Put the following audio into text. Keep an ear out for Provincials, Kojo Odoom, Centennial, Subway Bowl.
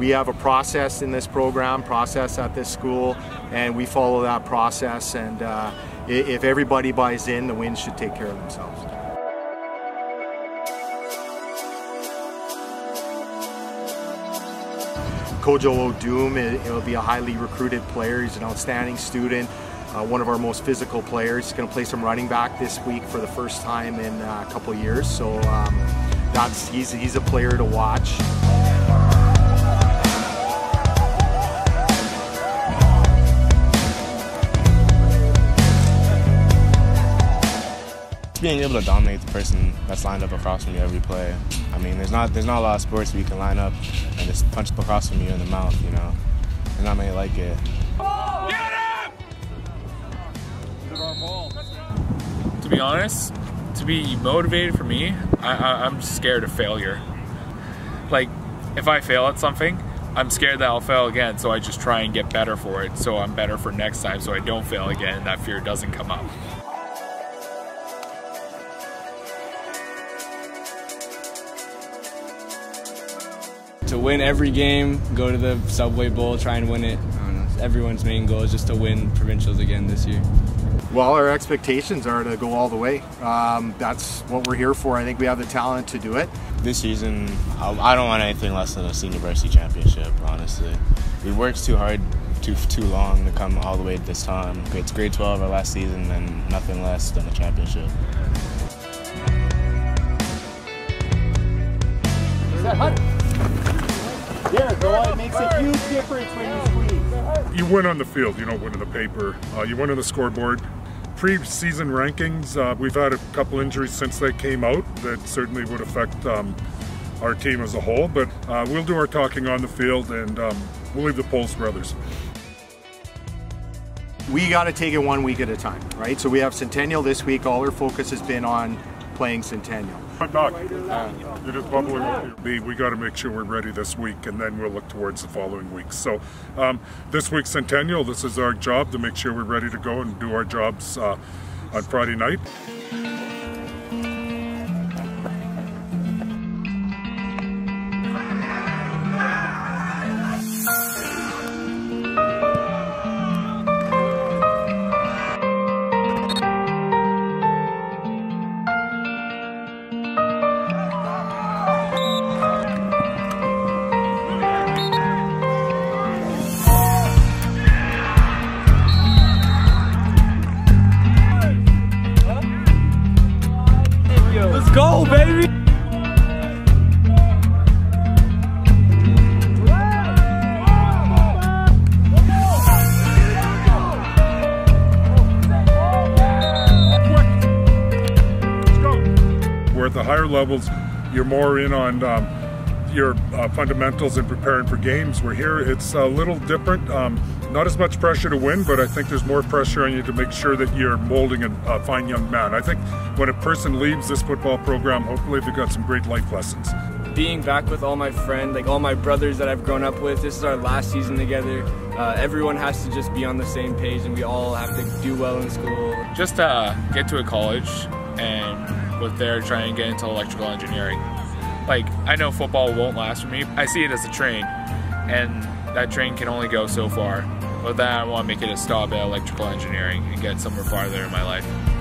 We have a process in this program, process at this school, and we follow that process, and if everybody buys in, the wins should take care of themselves. Kojo Odoom will be a highly recruited player. He's an outstanding student, one of our most physical players. He's going to play some running back this week for the first time in a couple of years, so he's a player to watch. Being able to dominate the person that's lined up across from you every play. I mean, there's not a lot of sports where you can line up and just punch across from you in the mouth, you know. There's not many like it. Get him! To be honest, to be motivated for me, I'm scared of failure. Like, if I fail at something, I'm scared that I'll fail again, so I just try and get better for it, so I'm better for next time, so I don't fail again and that fear doesn't come up. To win every game, go to the Subway Bowl, try and win it. I don't know, everyone's main goal is just to win Provincials again this year. Well, our expectations are to go all the way. That's what we're here for. I think we have the talent to do it. This season, I don't want anything less than a senior varsity championship, honestly. We worked too hard, too long to come all the way to this time. It's grade 12, our last season, and nothing less than a championship. Is that hot? Yeah, it makes a huge difference when you squeeze. You win on the field, you don't win in the paper. You win on the scoreboard. Pre-season rankings, we've had a couple injuries since they came out that certainly would affect our team as a whole, but we'll do our talking on the field, and we'll leave the polls for others. We got to take it one week at a time, right? So we have Centennial this week. All our focus has been on playing Centennial. Doc, you're just bubbling with your... We got to make sure we're ready this week, and then we'll look towards the following weeks. So this week's Centennial, this is our job to make sure we're ready to go and do our jobs on Friday night. Let's go, baby! We're at the higher levels, you're more in on your fundamentals and preparing for games. We're here, it's a little different. Not as much pressure to win, but I think there's more pressure on you to make sure that you're molding a fine young man. I think when a person leaves this football program, hopefully they've got some great life lessons. Being back with all my friends, like all my brothers that I've grown up with, this is our last season together. Everyone has to just be on the same page, and we all have to do well in school. Just get to a college and with there try and get into electrical engineering. Like, I know football won't last for me. I see it as a train, and that train can only go so far. With that, I want to make it a stop at electrical engineering and get somewhere farther in my life.